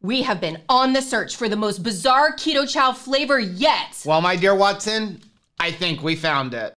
We have been on the search for the most bizarre Keto Chow flavor yet. Well, my dear Watson, I think we found it.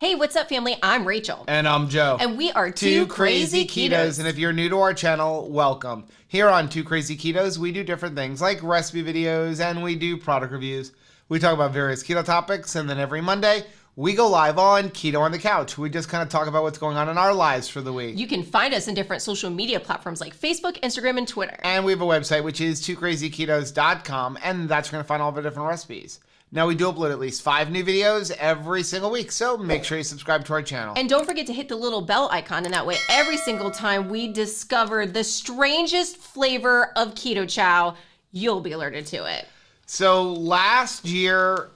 Hey, what's up, family? I'm Rachel. And I'm Joe. And we are Two Crazy Ketos. And if you're new to our channel, welcome. Here on Two Crazy Ketos, we do different things like recipe videos and we do product reviews. We talk about various keto topics, and then every Monday, we go live on Keto on the Couch. We just kind of talk about what's going on in our lives for the week. You can find us in different social media platforms like Facebook, Instagram, and Twitter. And we have a website, which is twocrazyketos.com, and that's where you're going to find all the different recipes. Now, we do upload at least 5 new videos every single week, so make sure you subscribe to our channel. And don't forget to hit the little bell icon, and that way every single time we discover the strangest flavor of Keto Chow, you'll be alerted to it. So last year,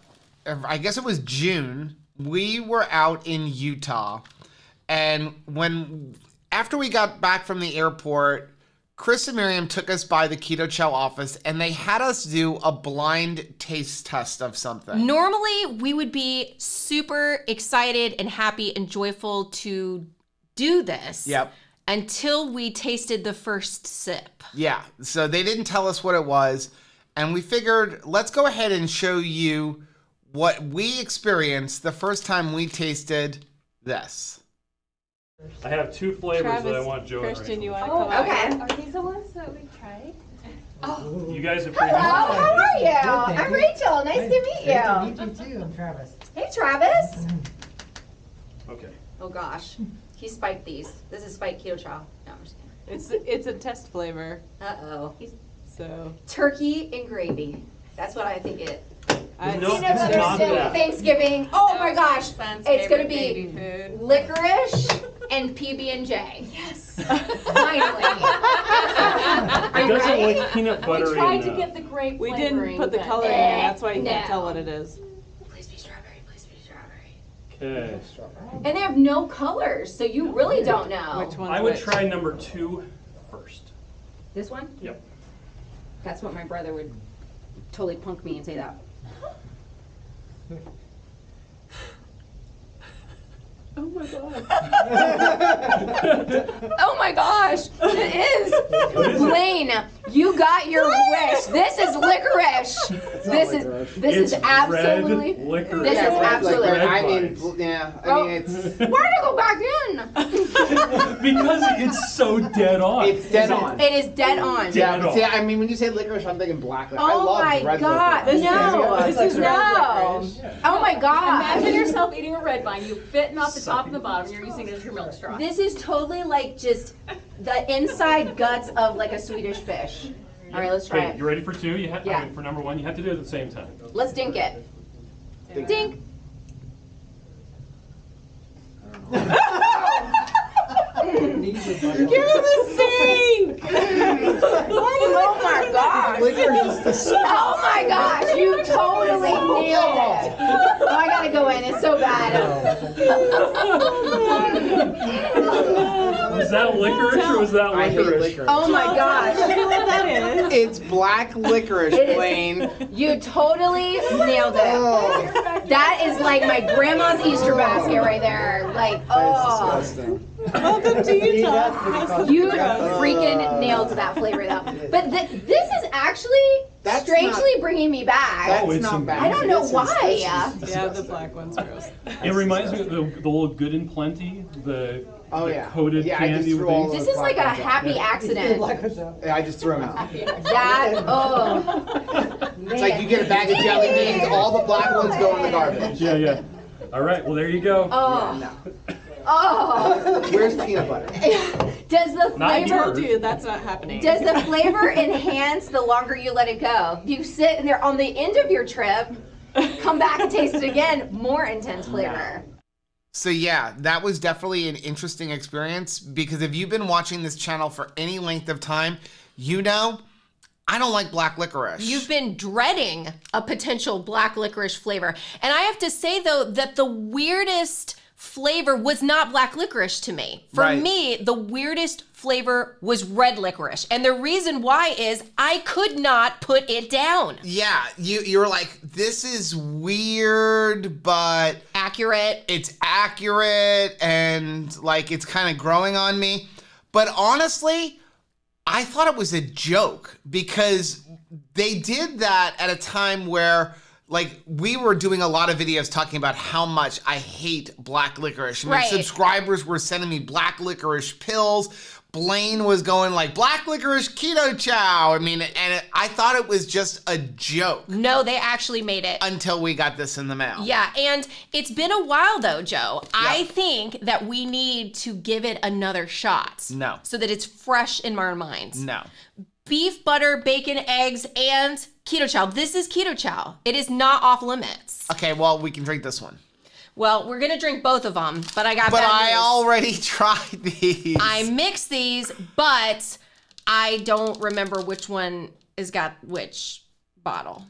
I guess it was June, we were out in Utah, and after we got back from the airport, Chris and Miriam took us by the Keto Chow office, and they had us do a blind taste test of something. Normally, we would be super excited and happy and joyful to do this. Yep. Until we tasted the first sip. Yeah. So they didn't tell us what it was, and we figured, let's go ahead and show you what we experienced the first time we tasted this. I have 2 flavors Travis, that I want Joe and Kristen, you want to come out? Okay. Are these the ones that we tried? Oh. You guys are pretty Hello, how are you? Good, I'm Rachel. Nice to meet you. Nice to meet you too. I'm Travis. Hey, Travis. Okay. Oh, gosh. He spiked these. This is spiked Keto Chow. No, I'm just kidding. It's a test flavor. Uh-oh. So. Turkey and gravy. That's what I think it Thanksgiving. Oh my gosh. It's going to be licorice and PB&J. Yes. Finally. It doesn't look peanut buttery. We tried to get the grape flavoring. We didn't put the color in there. That's why you can't tell what it is. Please be strawberry. Please be strawberry. Okay. And they have no colors, so you really don't know. Which one? I would try number 2 first. This one? Yep. That's what my brother would totally punk me and say that. Oh my god. Oh my gosh. It is. Blaine, you got your wish. This is licorice. This is absolutely red. I mean, yeah. I mean, it's why did it go back in? Because it's so dead on. It's dead on. It is dead on. Dead on. See, I mean, when you say licorice, I'm thinking black. Like, oh I love red licorice. No. This is no. Yeah. Oh my god. Imagine yourself eating a red vine. You've bitten off the top and the bottom, you're using it as your milk straw. This is totally like just the inside guts of like a Swedish fish. All right, let's try it. You ready for 2? You have, I mean, for number 1, you have to do it at the same time. Let's dink it. Dink. Dink. You're the sink! Oh my gosh! Oh my gosh! You totally nailed it! Oh, I gotta go in. It's so bad. Was that licorice or was that licorice? Oh my gosh! I don't know what that is. It's black licorice, Blaine. You totally nailed it. Oh. That is like my grandma's Easter basket right there. Like, oh. That's disgusting. Welcome to Utah. You freaking nailed that flavor though. But this is actually strangely bringing me back. That's not bad. I don't know why. Yeah, the black one's gross. It reminds me of the little Good and Plenty, the coated candy. This is like a happy accident. Yeah, I just threw them out. That, oh. Man. It's like you get a bag of jelly beans, all the black ones go in the garbage. Yeah, yeah. All right, well, there you go. Oh. Oh, where's peanut butter? Does the flavor do? That's not happening. Does the flavor enhance the longer you let it go? If you sit in there on the end of your trip, come back and taste it again, more intense flavor. So yeah, that was definitely an interesting experience because if you've been watching this channel for any length of time, you know I don't like black licorice. You've been dreading a potential black licorice flavor. And I have to say though that the weirdest flavor was not black licorice to me. For me, the weirdest flavor was red licorice. And the reason why is I could not put it down. Yeah, you were like, this is weird, but... accurate. It's accurate, and like, it's kind of growing on me. But honestly, I thought it was a joke because they did that at a time where like we were doing a lot of videos talking about how much I hate black licorice. My subscribers were sending me black licorice pills. Blaine was going like, black licorice keto chow. I mean, and I thought it was just a joke. No, they actually made it. Until we got this in the mail. Yeah, and it's been a while though, Joe. Yep. I think that we need to give it another shot. No. So that it's fresh in our minds. No. Beef, butter, bacon, eggs, and Keto Chow. This is Keto Chow. It is not off limits. Okay, well, we can drink this one. Well, we're gonna drink both of them, but I got bad news. But I already tried these. I mixed these, but I don't remember which one has got which bottle.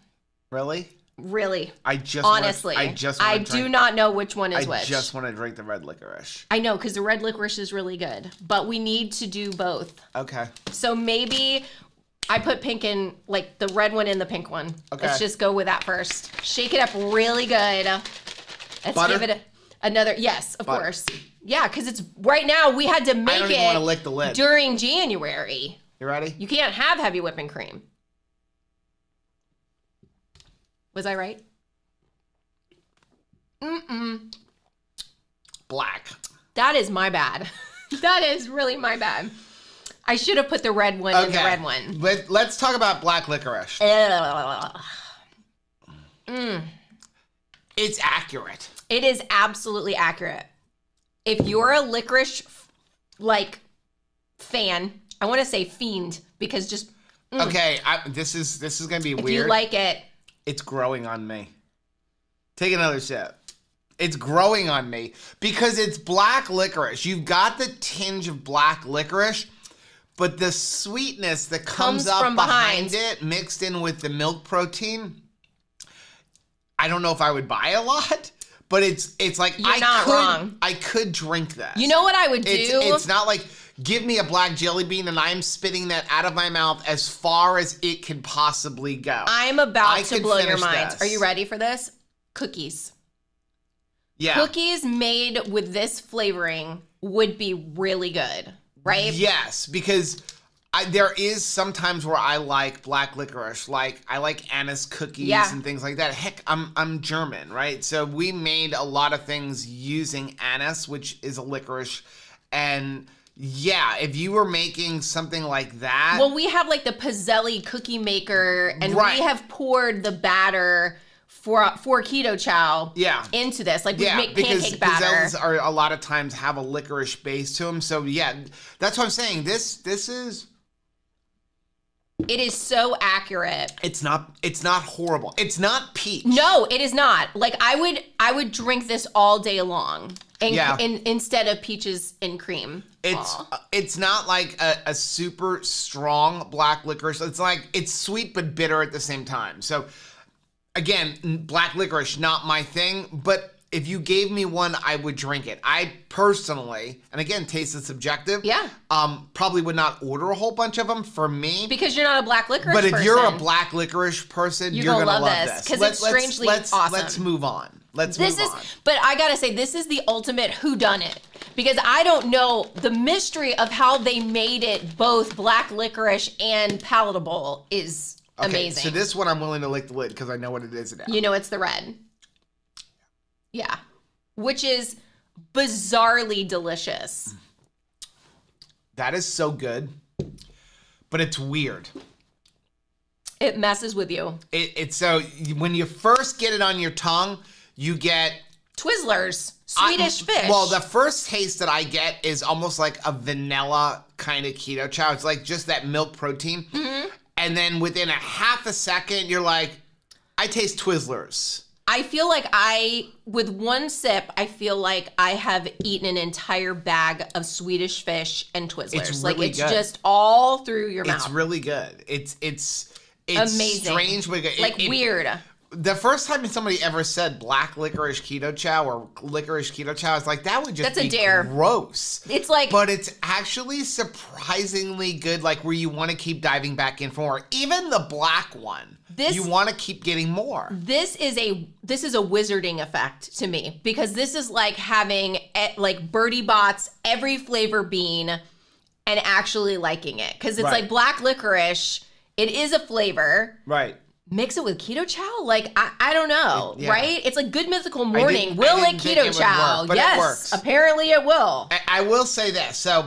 Really? Really. I just honestly, I do not know which one is which. I just want to drink the red licorice. I know, because the red licorice is really good, but we need to do both. Okay. So maybe I put pink in, like the red one in the pink one. Okay. Let's just go with that first. Shake it up really good. Let's give it another, yes, of course. Yeah, because it's right now we had to make it during January. You ready? You can't have heavy whipping cream. Was I right? Mm-mm. Black. That is my bad. That is really my bad. I should have put the red one in the red one. Let's talk about black licorice. Mm. It's accurate. It is absolutely accurate. If you're a licorice, like, fan, I want to say fiend, because just... Mm. Okay, this is going to be weird. If you like it... It's growing on me. Take another sip. It's growing on me because it's black licorice. You've got the tinge of black licorice, but the sweetness that comes up from behind it mixed in with the milk protein, I don't know if I would buy a lot, but it's like, I could drink that. You know what I would do? It's not like, give me a black jelly bean and I'm spitting that out of my mouth as far as it can possibly go. I'm about to blow your mind. Are you ready for this? Cookies. Yeah. Cookies made with this flavoring would be really good, right? Yes, because there is sometimes where I like black licorice. Like, I like anise cookies and things like that. Heck, I'm German, right? So we made a lot of things using anise, which is a licorice, and... Yeah, if you were making something like that. Well, we have like the Pizzelli cookie maker, and we have poured the batter for Keto Chow into this. Like, we make pancake batter. Pizzelles are a lot of times have a licorice base to them. So yeah, that's what I'm saying. This is. It is so accurate. It's not horrible. It's not peach. No, it is not. Like, I would drink this all day long. Instead of peaches and cream. It's not like a super strong black licorice. It's like, it's sweet but bitter at the same time. So again, black licorice, not my thing, but if you gave me one, I would drink it. I personally, and again, taste is subjective. Yeah. Probably would not order a whole bunch of them for me. Because you're not a black licorice person. But if you're a black licorice person, you're going to love this. Because it's strangely awesome. Let's move on. But I gotta say, this is the ultimate whodunit, because I don't know the mystery of how they made it both black licorice and palatable is amazing. So this one I'm willing to lick the lid because I know what it is now. You know it's the red. Yeah. Which is bizarrely delicious. That is so good, but it's weird. It messes with you. It's so, when you first get it on your tongue, you get... Twizzlers, Swedish fish. Well, the first taste that I get is almost like a vanilla kind of Keto Chow. It's like just that milk protein. Mm-hmm. And then within a half a second, you're like, I taste Twizzlers. I feel like with one sip, I feel like I have eaten an entire bag of Swedish fish and Twizzlers. It's really good. Just all through your mouth. It's really good. It's amazing. Strange. Like weird. The first time somebody ever said black licorice keto chow or licorice keto chow, I was like, that would just be gross. It's like... But it's actually surprisingly good, like where you want to keep diving back in for more. Even the black one, you want to keep getting more. This is a wizarding effect to me, because this is like having like Birdie Bot's every flavor bean and actually liking it. Because it's like black licorice, it is a flavor. Right. Mix it with keto chow? Like, I don't know, right? It's like Good Mythical Morning. Will it keto chow? Yes, apparently it will. I will say this. So,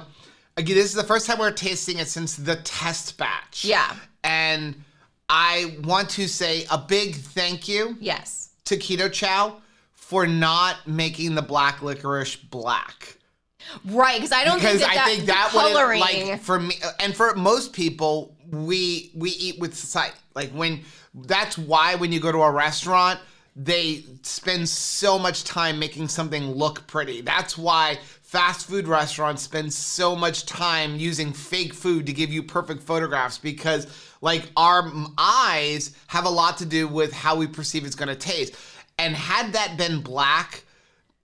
again, this is the first time we're tasting it since the test batch. Yeah. And I want to say a big thank you to Keto Chow for not making the black licorice black. Right, because I don't think that coloring... Like, for me, and for most people, we eat with sight. Like, when... That's why when you go to a restaurant, they spend so much time making something look pretty. That's why fast food restaurants spend so much time using fake food to give you perfect photographs, because like our eyes have a lot to do with how we perceive it's gonna taste. And had that been black,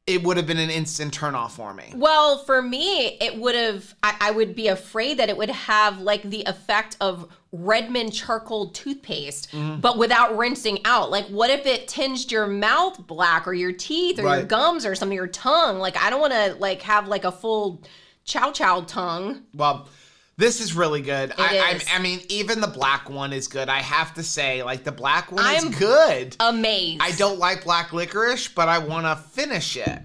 it would have been an instant turnoff for me. Well, for me, it would have, I would be afraid that it would have like the effect of Redmond charcoal toothpaste, but without rinsing out. Like, what if it tinged your mouth black, or your teeth, or your gums, or some of your tongue? Like, I don't want to like have like a full chow chow tongue. Well, this is really good. I mean, even the black one is good. I have to say, like, the black one is good. Amazed. I don't like black licorice, but I want to finish it.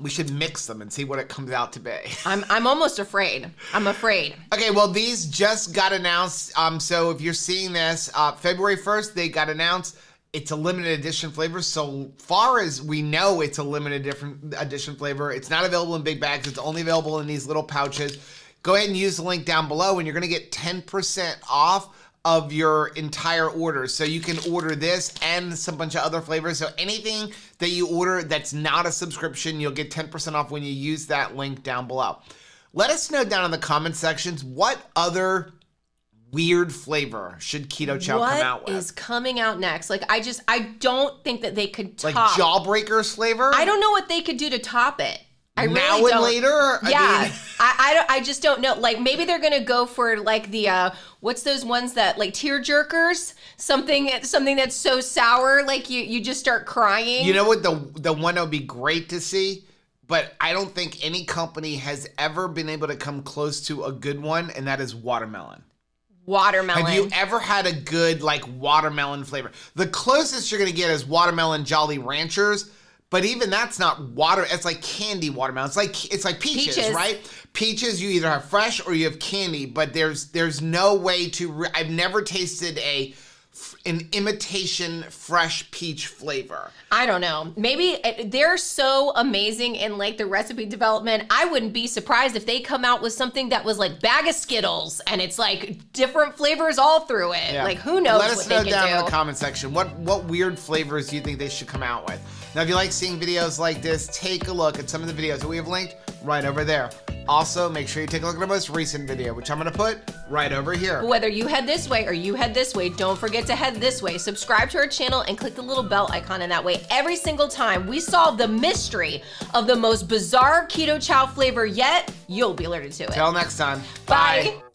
We should mix them and see what it comes out to be. I'm almost afraid. I'm afraid. Okay, well, these just got announced. So if you're seeing this, February 1st, they got announced. It's a limited edition flavor. So far as we know, it's a limited edition flavor. It's not available in big bags. It's only available in these little pouches. Go ahead and use the link down below, and you're going to get 10% off of your entire order. So you can order this and some bunch of other flavors. So anything that you order that's not a subscription, you'll get 10% off when you use that link down below. Let us know down in the comment sections, what other weird flavor should Keto Chow come out with? What is coming out next? Like, I don't think that they could top. Like Jawbreakers flavor? I don't know what they could do to top it. I really now and don't. Later? Yeah. I just don't know. Like, maybe they're going to go for like the, what's those ones that like tear jerkers? Something that's so sour, like you just start crying. You know what the one that would be great to see? But I don't think any company has ever been able to come close to a good one, and that is watermelon. Watermelon. Have you ever had a good like watermelon flavor? The closest you're going to get is watermelon Jolly Ranchers. But even that's not water. It's like candy watermelon. It's like peaches, right? Peaches, you either have fresh or you have candy. But there's no way to. I've never tasted an imitation fresh peach flavor. I don't know. Maybe they're so amazing in like the recipe development. I wouldn't be surprised if they come out with something that was like bag of Skittles and it's like different flavors all through it. Yeah. Like, who knows what they can do. Let us know down in the comment section what weird flavors do you think they should come out with. Now, if you like seeing videos like this, take a look at some of the videos that we have linked right over there. Also, make sure you take a look at our most recent video, which I'm going to put right over here. Whether you head this way or you head this way, don't forget to head this way. Subscribe to our channel and click the little bell icon, and that way every single time we solve the mystery of the most bizarre keto chow flavor yet, you'll be alerted to it. Till next time. Bye. Bye.